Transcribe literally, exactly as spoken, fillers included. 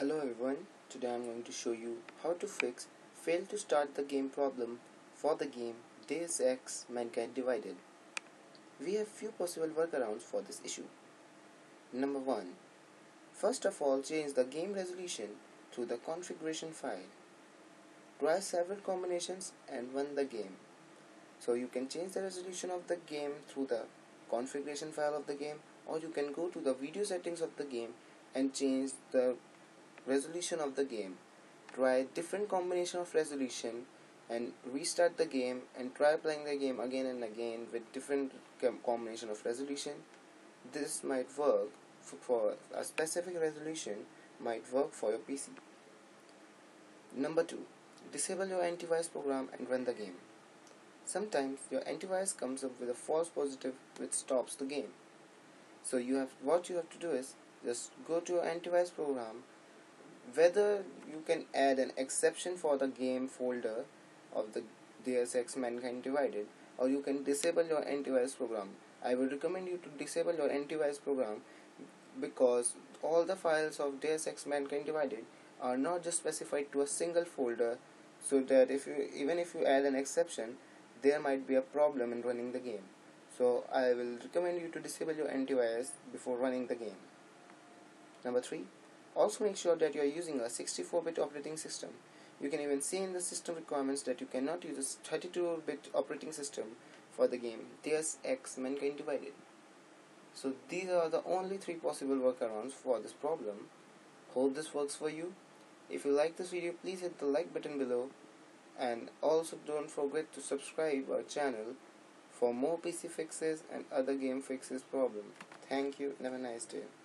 Hello everyone, today I am going to show you how to fix fail to start the game problem for the game Deus Ex Mankind Divided. We have few possible workarounds for this issue. Number one. First of all, change the game resolution to the configuration file. Try several combinations and run the game. So you can change the resolution of the game through the configuration file of the game, or you can go to the video settings of the game and change the resolution of the game. Try different combination of resolution and restart the game and try playing the game again and again with different combination of resolution. This might work for, for a specific resolution, might work for your P C. Number two. Disable your antivirus program and run the game. Sometimes your antivirus comes up with a false positive which stops the game. So you have what you have to do is just go to your antivirus program. Whether you can add an exception for the game folder of the Deus Ex Mankind Divided, or you can disable your antivirus program. I would recommend you to disable your antivirus program because all the files of Deus Ex Mankind Divided are not just specified to a single folder, so that if you even if you add an exception, there might be a problem in running the game. So I will recommend you to disable your antivirus before running the game. Number three. Also make sure that you are using a sixty-four bit operating system. You can even see in the system requirements that you cannot use a thirty-two bit operating system for the game Deus Ex Mankind Divided. So these are the only three possible workarounds for this problem. Hope this works for you. If you like this video, please hit the like button below, and also don't forget to subscribe our channel for more P C fixes and other game fixes problem. Thank you, and have a nice day.